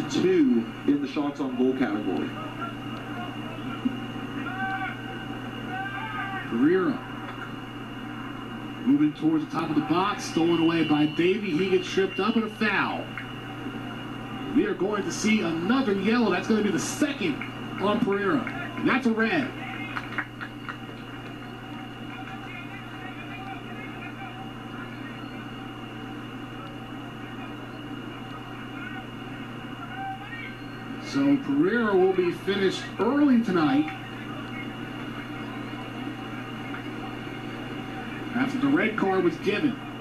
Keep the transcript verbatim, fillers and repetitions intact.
to two in the shots on goal category. Pereira moving towards the top of the box, stolen away by Davy. He gets tripped up and a foul. We are going to see another yellow. That's going to be the second on Pereira. And that's a red. So Pereira will be finished early tonight. After the red card was given.